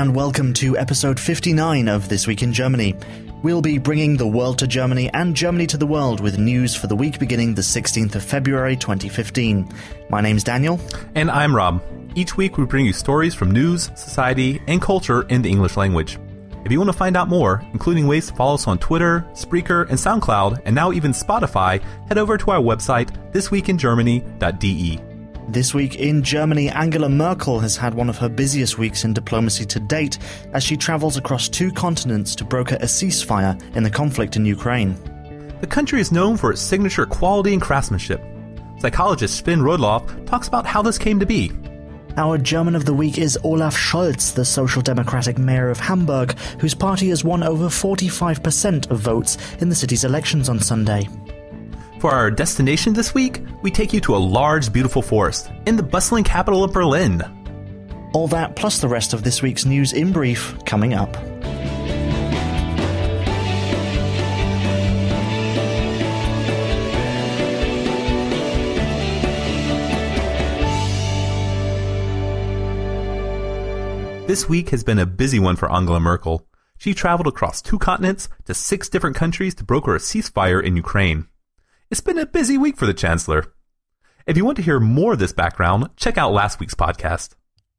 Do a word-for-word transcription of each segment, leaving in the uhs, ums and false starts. and welcome to episode fifty-nine of This Week in Germany. We'll be bringing the world to Germany and Germany to the world with news for the week beginning the sixteenth of February twenty fifteen. My name's Daniel. And I'm Rob. Each week we bring you stories from news, society, and culture in the English language. If you want to find out more, including ways to follow us on Twitter, Spreaker, and SoundCloud, and now even Spotify, head over to our website, this week in germany dot d e. This week in Germany, Angela Merkel has had one of her busiest weeks in diplomacy to date as she travels across two continents to broker a ceasefire in the conflict in Ukraine. The country is known for its signature quality and craftsmanship. Psychologist Sven Rudloff talks about how this came to be. Our German of the Week is Olaf Scholz, the Social Democratic mayor of Hamburg, whose party has won over forty-five percent of votes in the city's elections on Sunday. For our destination this week, we take you to a large, beautiful forest in the bustling capital of Berlin. All that plus the rest of this week's news in brief coming up. This week has been a busy one for Angela Merkel. She traveled across two continents to six different countries to broker a ceasefire in Ukraine. It's been a busy week for the Chancellor. If you want to hear more of this background, check out last week's podcast.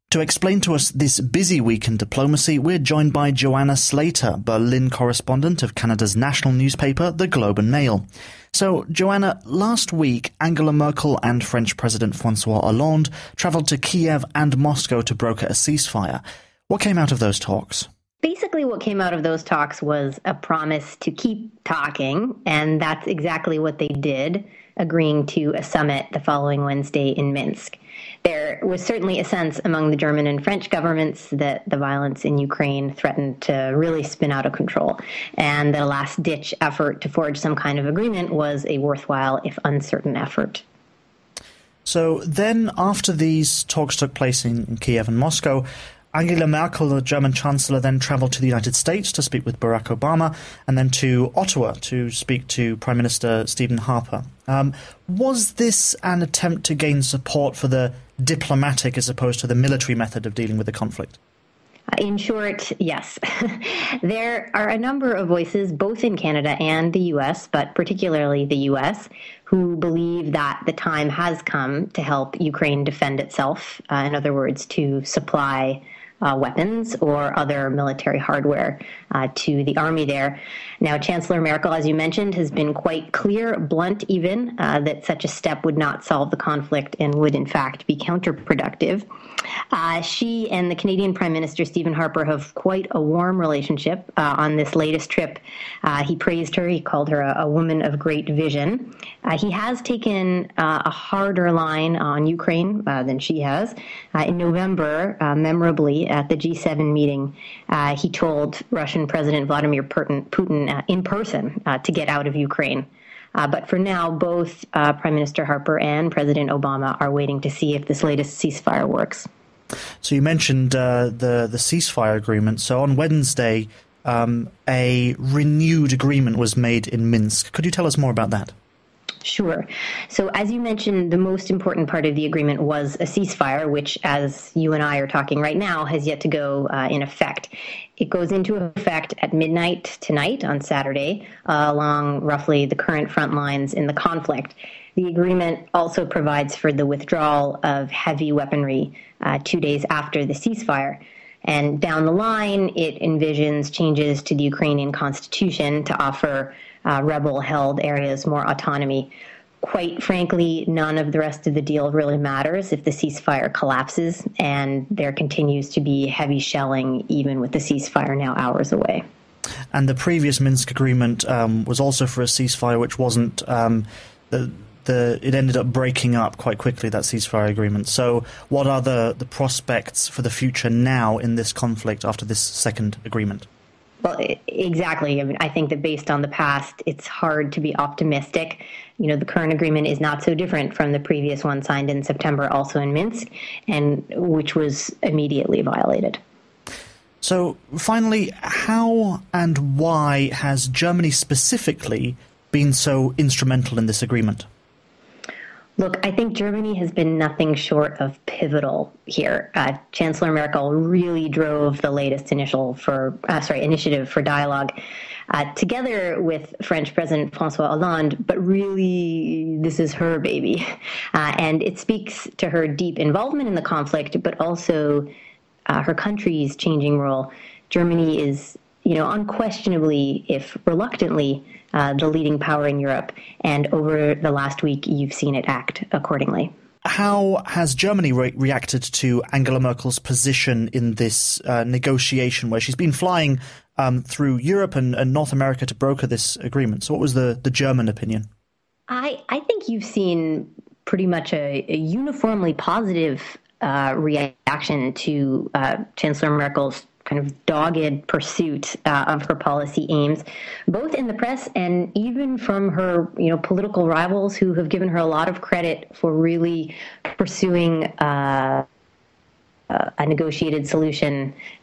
To explain to us this busy week in diplomacy, we're joined by Joanna Slater, Berlin correspondent of Canada's national newspaper, The Globe and Mail. So, Joanna, last week, Angela Merkel and French President François Hollande travelled to Kiev and Moscow to broker a ceasefire. What came out of those talks? Basically, what came out of those talks was a promise to keep talking, and that's exactly what they did, agreeing to a summit the following Wednesday in Minsk. There was certainly a sense among the German and French governments that the violence in Ukraine threatened to really spin out of control, and that a last-ditch effort to forge some kind of agreement was a worthwhile, if uncertain, effort. So then, after these talks took place in Kiev and Moscow, Angela Merkel, the German Chancellor, then travelled to the United States to speak with Barack Obama and then to Ottawa to speak to Prime Minister Stephen Harper. Um, was this an attempt to gain support for the diplomatic as opposed to the military method of dealing with the conflict? In short, yes. There are a number of voices, both in Canada and the U S, but particularly the U S, who believe that the time has come to help Ukraine defend itself, uh, in other words, to supply Uh, weapons or other military hardware uh, to the army there. Now, Chancellor Merkel, as you mentioned, has been quite clear, blunt even, uh, that such a step would not solve the conflict and would, in fact, be counterproductive. Uh, she and the Canadian Prime Minister, Stephen Harper, have quite a warm relationship. Uh, on this latest trip, uh, he praised her. He called her a, a woman of great vision. Uh, he has taken uh, a harder line on Ukraine uh, than she has. Uh, in November, uh, memorably, at the G seven meeting, uh, he told Russian President Vladimir Putin uh, in person uh, to get out of Ukraine. Uh, but for now, both uh, Prime Minister Harper and President Obama are waiting to see if this latest ceasefire works. So you mentioned uh, the, the ceasefire agreement. So on Wednesday, um, a renewed agreement was made in Minsk. Could you tell us more about that? Sure. So as you mentioned, the most important part of the agreement was a ceasefire, which, as you and I are talking right now, has yet to go uh, in effect. It goes into effect at midnight tonight on Saturday, uh, along roughly the current front lines in the conflict. The agreement also provides for the withdrawal of heavy weaponry uh, two days after the ceasefire. And down the line, it envisions changes to the Ukrainian constitution to offer Uh, rebel-held areas more autonomy. Quite frankly, none of the rest of the deal really matters if the ceasefire collapses, and there continues to be heavy shelling even with the ceasefire now hours away. And the previous Minsk agreement um, was also for a ceasefire, which wasn't um, the, the it ended up breaking up quite quickly, that ceasefire agreement. So what are the, the prospects for the future now in this conflict after this second agreement? Well, exactly. I mean, I think that based on the past, it's hard to be optimistic. You know, the current agreement is not so different from the previous one signed in September, also in Minsk, and which was immediately violated. So finally, how and why has Germany specifically been so instrumental in this agreement? Look, I think Germany has been nothing short of pivotal here. Uh, Chancellor Merkel really drove the latest initial for uh, sorry initiative for dialogue uh, together with French President François Hollande, but really this is her baby. Uh, and it speaks to her deep involvement in the conflict, but also uh, her country's changing role. Germany is, you know, unquestionably, if reluctantly, Uh, the leading power in Europe, and over the last week, you've seen it act accordingly. How has Germany re- reacted to Angela Merkel's position in this uh, negotiation, where she's been flying um, through Europe and, and North America to broker this agreement? So what was the, the German opinion? I, I think you've seen pretty much a, a uniformly positive uh, reaction to uh, Chancellor Merkel's kind of dogged pursuit uh, of her policy aims, both in the press and even from her, you know, political rivals who have given her a lot of credit for really pursuing uh, a negotiated solution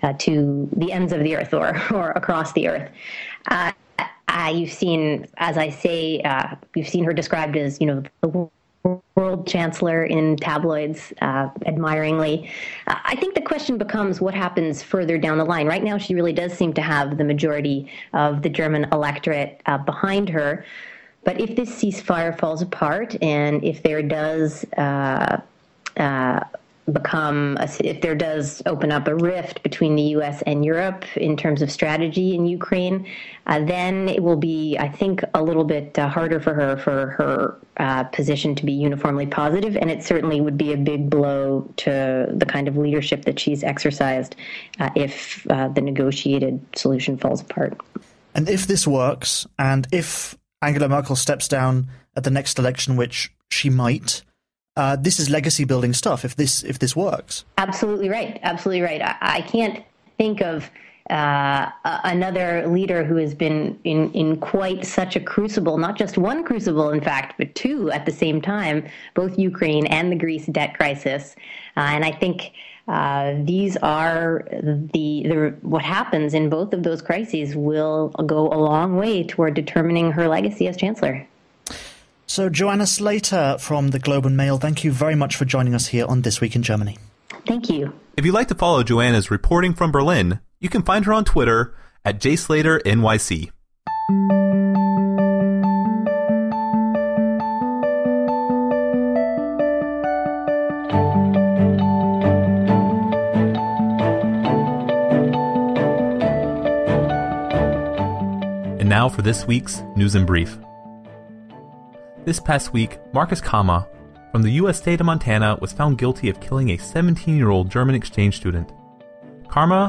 uh, to the ends of the earth or, or across the earth. Uh, uh, you've seen, as I say, uh, you've seen her described as, you know, the world chancellor in tabloids uh, admiringly. Uh, I think the question becomes what happens further down the line. Right now, she really does seem to have the majority of the German electorate uh, behind her. But if this ceasefire falls apart and if there does uh, uh, become, a, if there does open up a rift between the U S and Europe in terms of strategy in Ukraine, uh, then it will be, I think, a little bit uh, harder for her, for her Uh, position to be uniformly positive, and it certainly would be a big blow to the kind of leadership that she's exercised uh, if uh, the negotiated solution falls apart. And if this works, and if Angela Merkel steps down at the next election, which she might, uh, this is legacy building stuff. If this if this works, absolutely right, absolutely right. I, I can't think of Uh, another leader who has been in, in quite such a crucible, not just one crucible, in fact, but two at the same time, both Ukraine and the Greece debt crisis. Uh, and I think uh, these are the, the what happens in both of those crises will go a long way toward determining her legacy as chancellor. So Joanna Slater from The Globe and Mail, thank you very much for joining us here on This Week in Germany. Thank you. If you'd like to follow Joanna's reporting from Berlin, you can find her on Twitter at J Slater N Y C. And now for this week's News in Brief. This past week, Marcus Karma from the U S state of Montana was found guilty of killing a seventeen-year-old German exchange student. Karma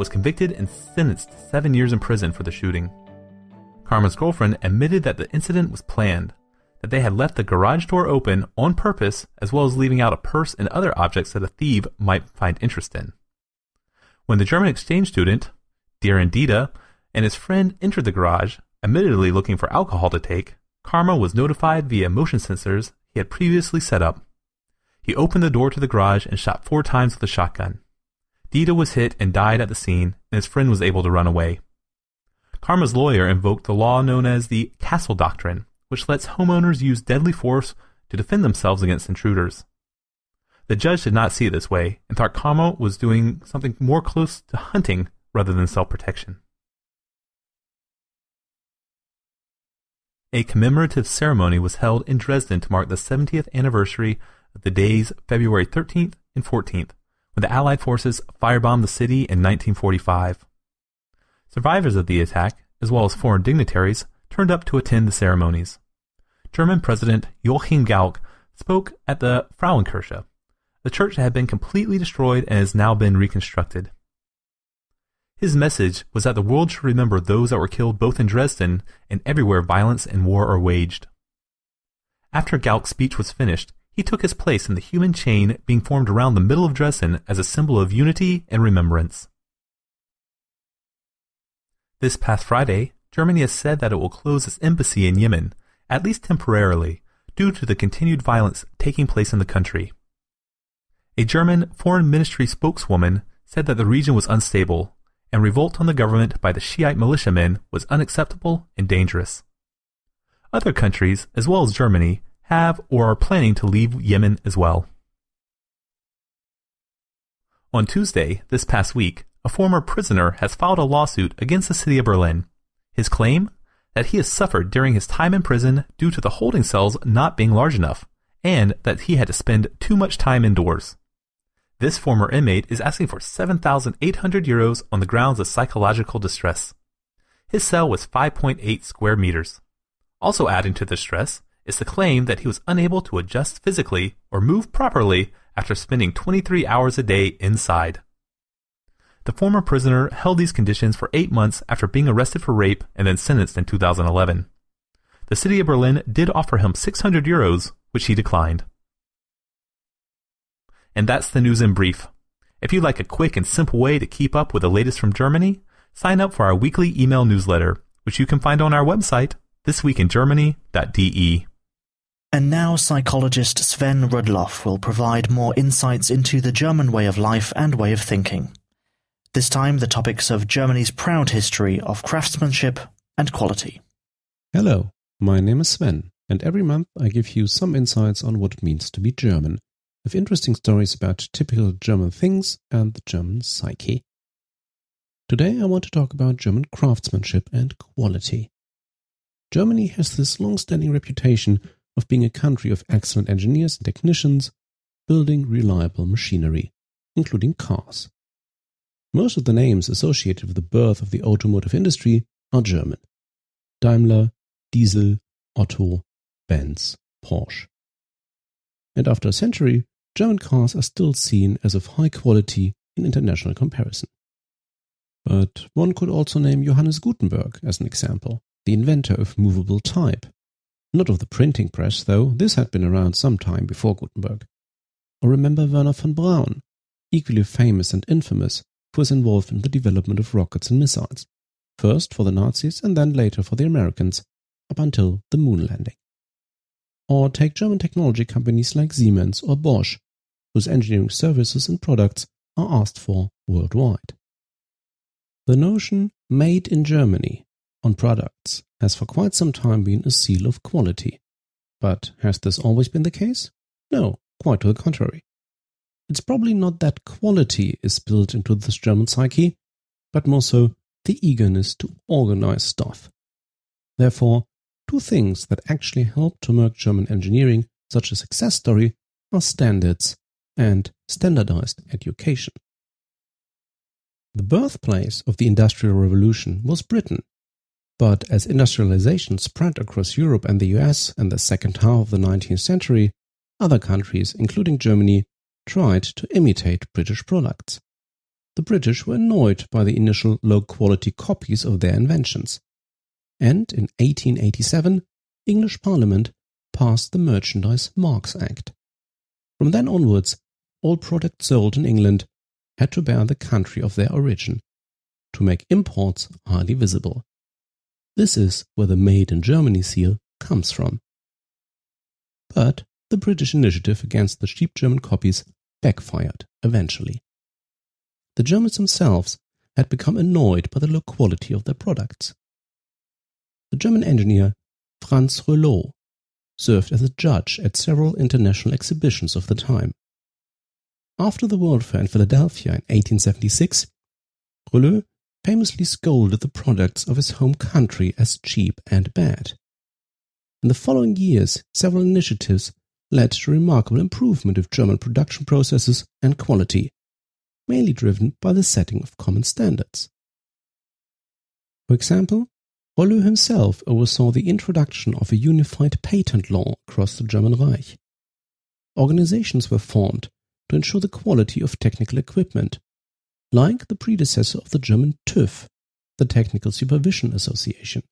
was convicted and sentenced to seven years in prison for the shooting. Karma's girlfriend admitted that the incident was planned, that they had left the garage door open on purpose, as well as leaving out a purse and other objects that a thief might find interest in. When the German exchange student, Diren Dede, and his friend entered the garage, admittedly looking for alcohol to take, Karma was notified via motion sensors he had previously set up. He opened the door to the garage and shot four times with a shotgun. Dede was hit and died at the scene, and his friend was able to run away. Karma's lawyer invoked the law known as the Castle Doctrine, which lets homeowners use deadly force to defend themselves against intruders. The judge did not see it this way, and thought Karma was doing something more close to hunting rather than self-protection. A commemorative ceremony was held in Dresden to mark the seventieth anniversary of the days February thirteenth and fourteenth. When the Allied forces firebombed the city in nineteen forty-five. Survivors of the attack, as well as foreign dignitaries, turned up to attend the ceremonies. German President Joachim Gauck spoke at the Frauenkirche, the church that had been completely destroyed and has now been reconstructed. His message was that the world should remember those that were killed both in Dresden and everywhere violence and war are waged. After Gauck's speech was finished, he took his place in the human chain being formed around the middle of Dresden as a symbol of unity and remembrance. This past Friday, Germany has said that it will close its embassy in Yemen, at least temporarily, due to the continued violence taking place in the country. A German foreign ministry spokeswoman said that the region was unstable, and revolt on the government by the Shiite militiamen was unacceptable and dangerous. Other countries, as well as Germany, have or are planning to leave Yemen as well. On Tuesday, this past week, a former prisoner has filed a lawsuit against the city of Berlin. His claim? That he has suffered during his time in prison due to the holding cells not being large enough, and that he had to spend too much time indoors. This former inmate is asking for seven thousand eight hundred euros on the grounds of psychological distress. His cell was five point eight square meters. Also adding to the stress is the claim that he was unable to adjust physically or move properly after spending twenty-three hours a day inside. The former prisoner held these conditions for eight months after being arrested for rape and then sentenced in two thousand eleven. The city of Berlin did offer him six hundred euros, which he declined. And that's the news in brief. If you'd like a quick and simple way to keep up with the latest from Germany, sign up for our weekly email newsletter, which you can find on our website, this week in germany dot d e. And now psychologist Sven Rudloff will provide more insights into the German way of life and way of thinking. This time, the topics of Germany's proud history of craftsmanship and quality. Hello, my name is Sven, and every month I give you some insights on what it means to be German, with interesting stories about typical German things and the German psyche. Today I want to talk about German craftsmanship and quality. Germany has this long-standing reputation of being a country of excellent engineers and technicians building reliable machinery, including cars. Most of the names associated with the birth of the automotive industry are German. Daimler, Diesel, Otto, Benz, Porsche. And after a century, German cars are still seen as of high quality in international comparison. But one could also name Johannes Gutenberg as an example, the inventor of movable type. Not of the printing press, though, this had been around some time before Gutenberg. Or remember Wernher von Braun, equally famous and infamous, who was involved in the development of rockets and missiles, first for the Nazis and then later for the Americans, up until the moon landing. Or take German technology companies like Siemens or Bosch, whose engineering services and products are asked for worldwide. The notion "made in Germany" on products has for quite some time been a seal of quality. But has this always been the case? No, quite to the contrary. It's probably not that quality is built into this German psyche, but more so the eagerness to organize stuff. Therefore, two things that actually help to make German engineering such a success story are standards and standardized education. The birthplace of the Industrial Revolution was Britain, but as industrialization spread across Europe and the U S in the second half of the nineteenth century, other countries, including Germany, tried to imitate British products. The British were annoyed by the initial low-quality copies of their inventions, and in eighteen eighty-seven, English Parliament passed the Merchandise Marks Act. From then onwards, all products sold in England had to bear the country of their origin, to make imports highly visible. This is where the Made in Germany seal comes from. But the British initiative against the cheap German copies backfired eventually. The Germans themselves had become annoyed by the low quality of their products. The German engineer Franz Reuleaux served as a judge at several international exhibitions of the time. After the World Fair in Philadelphia in eighteen seventy-six, Reuleaux famously scolded the products of his home country as cheap and bad. In the following years, several initiatives led to remarkable improvement of German production processes and quality, mainly driven by the setting of common standards. For example, Reuleaux himself oversaw the introduction of a unified patent law across the German Reich. Organizations were formed to ensure the quality of technical equipment, like the predecessor of the German TÜV, the Technical Supervision Association.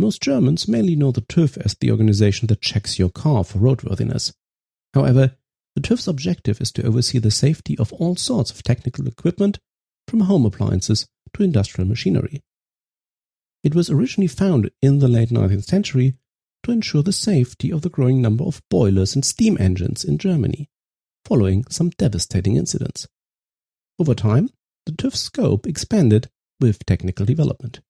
Most Germans mainly know the TÜV as the organization that checks your car for roadworthiness. However, the TÜV's objective is to oversee the safety of all sorts of technical equipment, from home appliances to industrial machinery. It was originally founded in the late nineteenth century to ensure the safety of the growing number of boilers and steam engines in Germany, following some devastating incidents. Over time, the TÜV's scope expanded with technical development.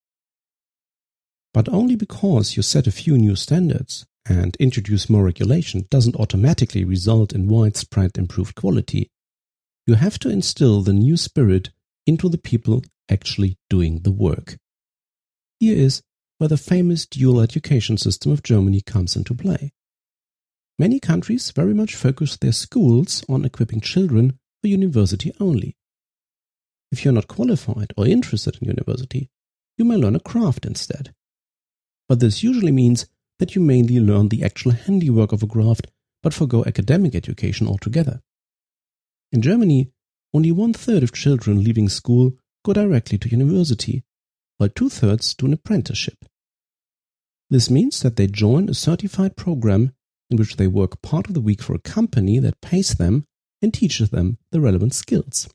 But only because you set a few new standards and introduce more regulation doesn't automatically result in widespread improved quality. You have to instill the new spirit into the people actually doing the work. Here is where the famous dual education system of Germany comes into play. Many countries very much focus their schools on equipping children for university only. If you're not qualified or interested in university, you may learn a craft instead. But this usually means that you mainly learn the actual handiwork of a craft, but forgo academic education altogether. In Germany, only one-third of children leaving school go directly to university, while two-thirds do an apprenticeship. This means that they join a certified program in which they work part of the week for a company that pays them and teaches them the relevant skills.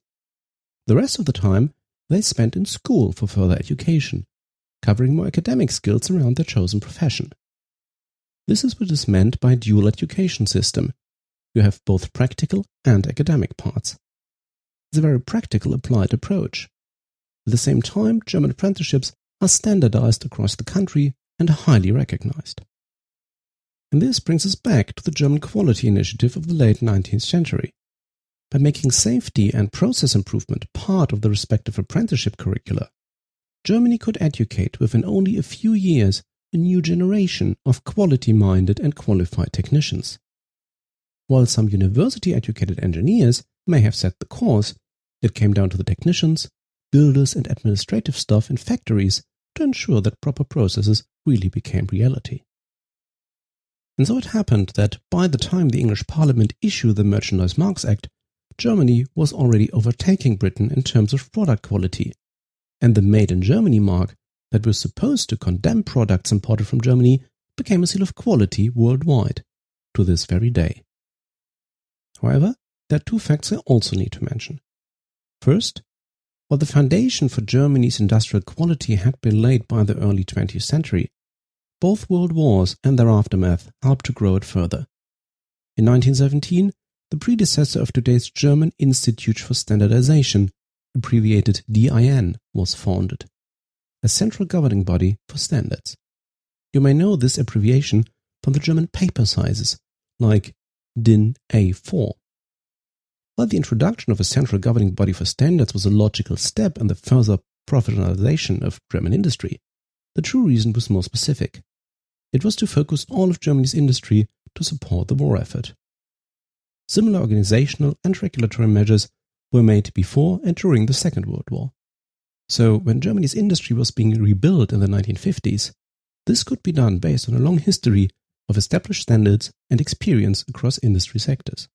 The rest of the time, they spend in school for further education, covering more academic skills around their chosen profession. This is what is meant by dual education system. You have both practical and academic parts. It's a very practical applied approach. At the same time, German apprenticeships are standardized across the country and are highly recognized. And this brings us back to the German quality initiative of the late nineteenth century. By making safety and process improvement part of the respective apprenticeship curricula, Germany could educate within only a few years a new generation of quality-minded and qualified technicians. While some university-educated engineers may have set the course, it came down to the technicians, builders and administrative staff in factories to ensure that proper processes really became reality. And so it happened that by the time the English Parliament issued the Merchandise Marks Act, Germany was already overtaking Britain in terms of product quality, and the Made in Germany mark that was supposed to condemn products imported from Germany became a seal of quality worldwide, to this very day. However, there are two facts I also need to mention. First, while the foundation for Germany's industrial quality had been laid by the early twentieth century, both world wars and their aftermath helped to grow it further. In nineteen seventeen, the predecessor of today's German Institute for Standardization, abbreviated D I N, was founded, a central governing body for standards. You may know this abbreviation from the German paper sizes, like D I N A four. While the introduction of a central governing body for standards was a logical step in the further professionalization of German industry, the true reason was more specific. It was to focus all of Germany's industry to support the war effort. Similar organizational and regulatory measures were made before and during the Second World War. So, when Germany's industry was being rebuilt in the nineteen fifties, this could be done based on a long history of established standards and experience across industry sectors.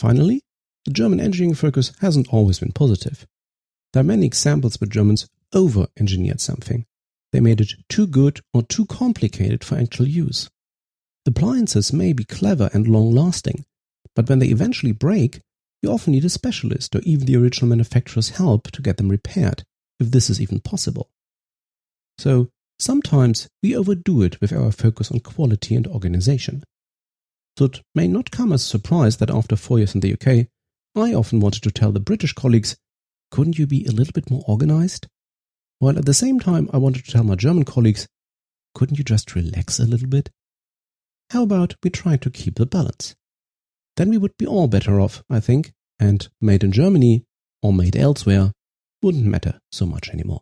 Finally, the German engineering focus hasn't always been positive. There are many examples where Germans over-engineered something. They made it too good or too complicated for actual use. Appliances may be clever and long-lasting, but when they eventually break, you often need a specialist or even the original manufacturer's help to get them repaired, if this is even possible. So, sometimes we overdo it with our focus on quality and organization. So it may not come as a surprise that after four years in the U K, I often wanted to tell the British colleagues, couldn't you be a little bit more organized? While at the same time I wanted to tell my German colleagues, couldn't you just relax a little bit? How about we try to keep the balance? Then we would be all better off, I think, and made in Germany or made elsewhere wouldn't matter so much anymore.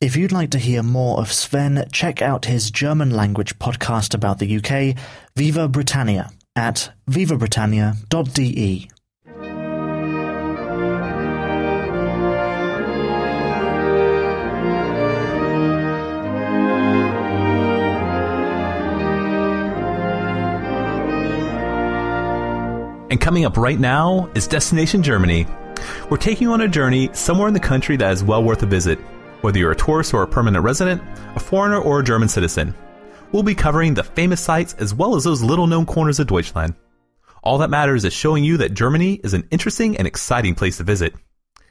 If you'd like to hear more of Sven, check out his German-language podcast about the U K, Viva Britannia, at viva britannia dot d e. And coming up right now is Destination Germany. We're taking you on a journey somewhere in the country that is well worth a visit, whether you're a tourist or a permanent resident, a foreigner or a German citizen. We'll be covering the famous sites as well as those little-known corners of Deutschland. All that matters is showing you that Germany is an interesting and exciting place to visit.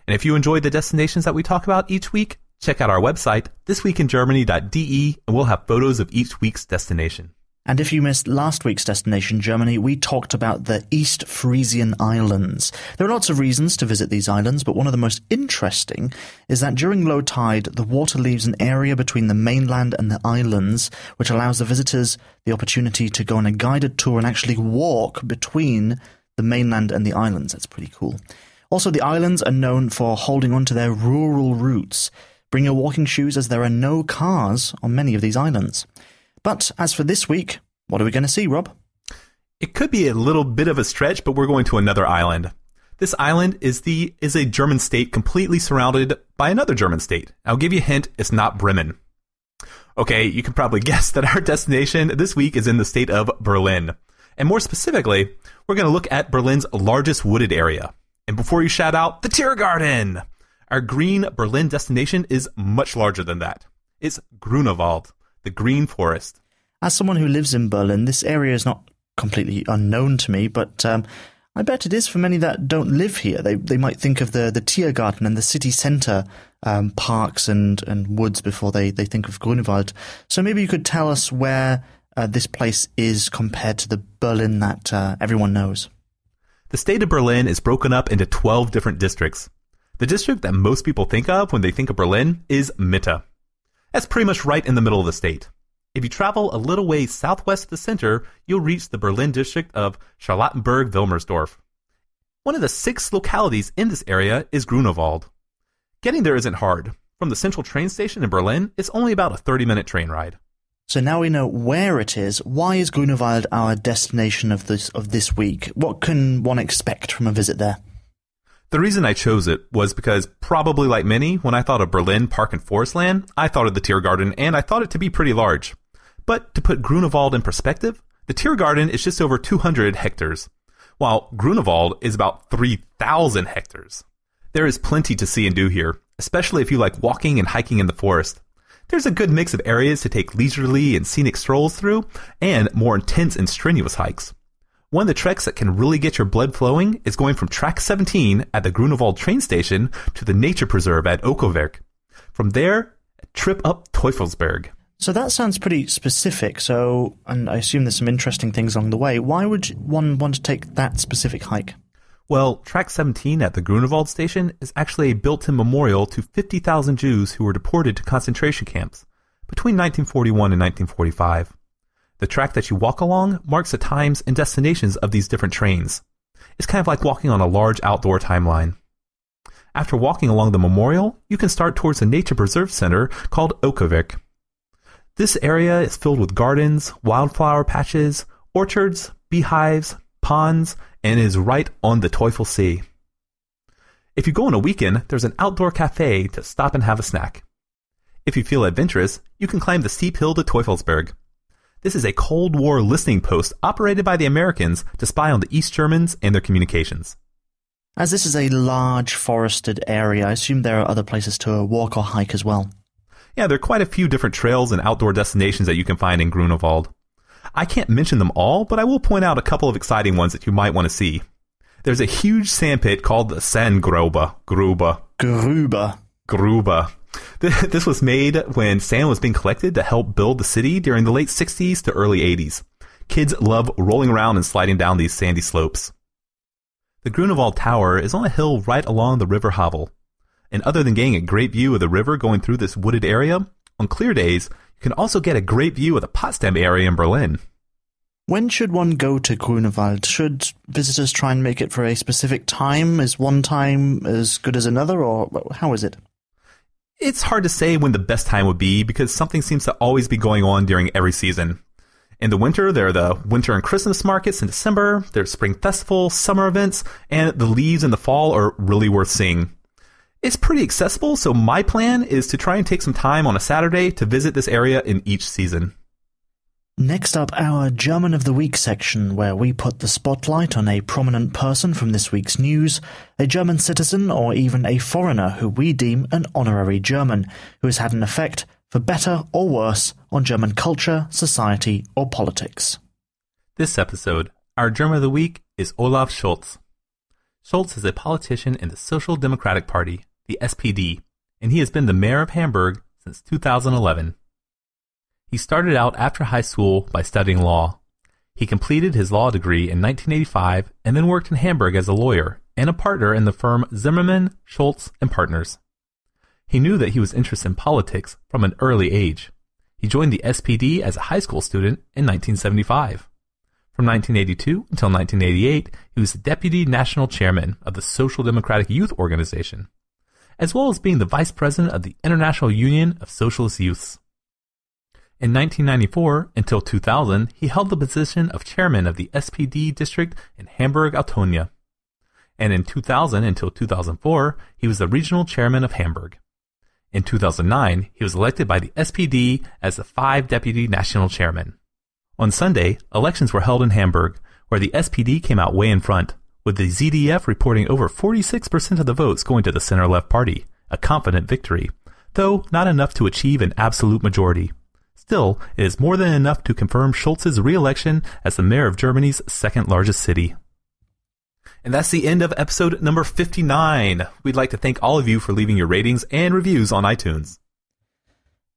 And if you enjoyed the destinations that we talk about each week, check out our website, this week in germany dot d e, and we'll have photos of each week's destination. And if you missed last week's Destination Germany, we talked about the East Frisian Islands. There are lots of reasons to visit these islands, but one of the most interesting is that during low tide, the water leaves an area between the mainland and the islands, which allows the visitors the opportunity to go on a guided tour and actually walk between the mainland and the islands. That's pretty cool. Also, the islands are known for holding on to their rural roots. Bring your walking shoes, as there are no cars on many of these islands. But as for this week, what are we going to see, Rob? It could be a little bit of a stretch, but we're going to another island. This island is the is a German state completely surrounded by another German state. I'll give you a hint, it's not Bremen. Okay, you can probably guess that our destination this week is in the state of Berlin. And more specifically, we're going to look at Berlin's largest wooded area. And before you shout out, the Tiergarten! Our green Berlin destination is much larger than that. It's Grunewald, the green forest. As someone who lives in Berlin, this area is not completely unknown to me, but um, I bet it is for many that don't live here. They they might think of the, the Tiergarten and the city centre um, parks and, and woods before they, they think of Grunewald. So maybe you could tell us where uh, this place is compared to the Berlin that uh, everyone knows. The state of Berlin is broken up into twelve different districts. The district that most people think of when they think of Berlin is Mitte. That's pretty much right in the middle of the state. If you travel a little way southwest of the center, you'll reach the Berlin district of Charlottenburg-Wilmersdorf. One of the six localities in this area is Grunewald. Getting there isn't hard. From the central train station in Berlin, it's only about a thirty minute train ride. So now we know where it is. Why is Grunewald our destination of this of this week? What can one expect from a visit there? The reason I chose it was because, probably like many, when I thought of Berlin Park and Forest Land, I thought of the Tiergarten, and I thought it to be pretty large. But to put Grunewald in perspective, the Tiergarten is just over two hundred hectares, while Grunewald is about three thousand hectares. There is plenty to see and do here, especially if you like walking and hiking in the forest. There's a good mix of areas to take leisurely and scenic strolls through, and more intense and strenuous hikes. One of the treks that can really get your blood flowing is going from track seventeen at the Grunewald train station to the nature preserve at Ökowerk. From there, a trip up Teufelsberg. So that sounds pretty specific, so, and I assume there's some interesting things along the way. Why would one want to take that specific hike? Well, track seventeen at the Grunewald station is actually a built-in memorial to fifty thousand Jews who were deported to concentration camps between nineteen forty-one and nineteen forty-five. The track that you walk along marks the times and destinations of these different trains. It's kind of like walking on a large outdoor timeline. After walking along the memorial, you can start towards a nature preserve center called Ökowerk. This area is filled with gardens, wildflower patches, orchards, beehives, ponds, and is right on the Teufelssee. If you go on a weekend, there's an outdoor cafe to stop and have a snack. If you feel adventurous, you can climb the steep hill to Teufelsberg. This is a Cold War listening post operated by the Americans to spy on the East Germans and their communications. As this is a large forested area, I assume there are other places to walk or hike as well. Yeah, there are quite a few different trails and outdoor destinations that you can find in Grunewald. I can't mention them all, but I will point out a couple of exciting ones that you might want to see. There's a huge sandpit called the Sandgrube. Grube. Grube. Grube. This was made when sand was being collected to help build the city during the late sixties to early eighties. Kids love rolling around and sliding down these sandy slopes. The Grunewald Tower is on a hill right along the River Havel. And other than getting a great view of the river going through this wooded area, on clear days, you can also get a great view of the Potsdam area in Berlin. When should one go to Grunewald? Should visitors try and make it for a specific time? Is one time as good as another, or how is it? It's hard to say when the best time would be because something seems to always be going on during every season. In the winter, there are the winter and Christmas markets in December, there's spring festivals, summer events, and the leaves in the fall are really worth seeing. It's pretty accessible, so my plan is to try and take some time on a Saturday to visit this area in each season. Next up, our German of the Week section, where we put the spotlight on a prominent person from this week's news, a German citizen or even a foreigner who we deem an honorary German, who has had an effect, for better or worse, on German culture, society, or politics. This episode, our German of the Week is Olaf Scholz. Scholz is a politician in the Social Democratic Party, the S P D, and he has been the mayor of Hamburg since two thousand eleven. He started out after high school by studying law. He completed his law degree in nineteen eighty-five and then worked in Hamburg as a lawyer and a partner in the firm Zimmermann, Schultz and Partners. He knew that he was interested in politics from an early age. He joined the S P D as a high school student in nineteen seventy-five. From nineteen eighty-two until nineteen eighty-eight, he was the deputy national chairman of the Social Democratic Youth Organization, as well as being the vice president of the International Union of Socialist Youths. In nineteen ninety-four until two thousand, he held the position of chairman of the S P D district in Hamburg-Altona. And in two thousand until two thousand four, he was the regional chairman of Hamburg. In two thousand nine, he was elected by the S P D as the five-deputy national chairman. On Sunday, elections were held in Hamburg, where the S P D came out way in front, with the Z D F reporting over forty-six percent of the votes going to the center-left party, a confident victory, though not enough to achieve an absolute majority. Still, it is more than enough to confirm Scholz's re-election as the mayor of Germany's second-largest city. And that's the end of episode number fifty-nine. We'd like to thank all of you for leaving your ratings and reviews on iTunes.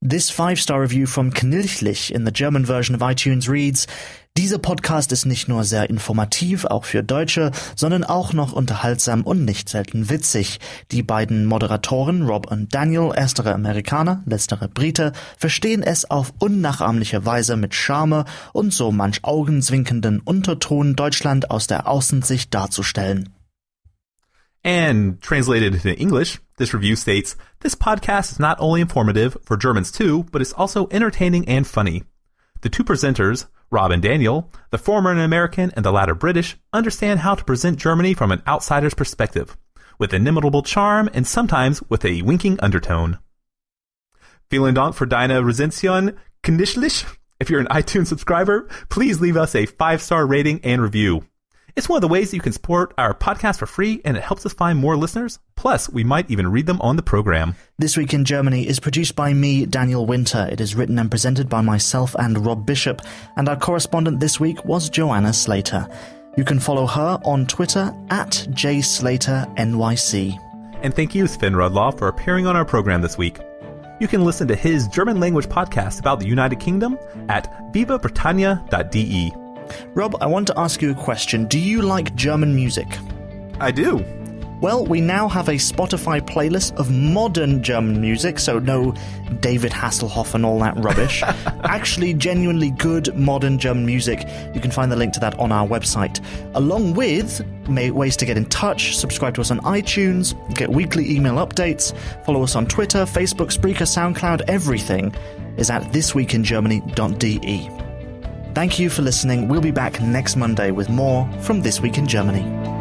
This five-star review from Knilchlich in the German version of iTunes reads: Dieser Podcast ist nicht nur sehr informativ, auch für Deutsche, sondern auch noch unterhaltsam und nicht selten witzig. Die beiden Moderatoren, Rob und Daniel, erstere Amerikaner, letztere Brite, verstehen es auf unnachahmliche Weise mit Charme und so manch augenzwinkenden Unterton Deutschland aus der Außensicht darzustellen. And translated into English, this review states, this podcast is not only informative for Germans too, but it's also entertaining and funny. The two presenters, Rob and Daniel, the former an American and the latter British, understand how to present Germany from an outsider's perspective, with inimitable charm and sometimes with a winking undertone. Vielen Dank für deine Rezension, Knilchlich. If you're an iTunes subscriber, please leave us a five-star rating and review. It's one of the ways that you can support our podcast for free, and it helps us find more listeners. Plus, we might even read them on the program. This Week in Germany is produced by me, Daniel Winter. It is written and presented by myself and Rob Bishop, and our correspondent this week was Joanna Slater. You can follow her on Twitter at J Slater N Y C. And thank you, Sven Rudloff, for appearing on our program this week. You can listen to his German-language podcast about the United Kingdom at viva britannia dot d e. Rob, I want to ask you a question. Do you like German music? I do. Well, we now have a Spotify playlist of modern German music, so no David Hasselhoff and all that rubbish. Actually, genuinely good modern German music. You can find the link to that on our website, along with ways to get in touch. Subscribe to us on iTunes, get weekly email updates, follow us on Twitter, Facebook, Spreaker, SoundCloud. Everything is at this week in germany dot d e. Thank you for listening. We'll be back next Monday with more from This Week in Germany.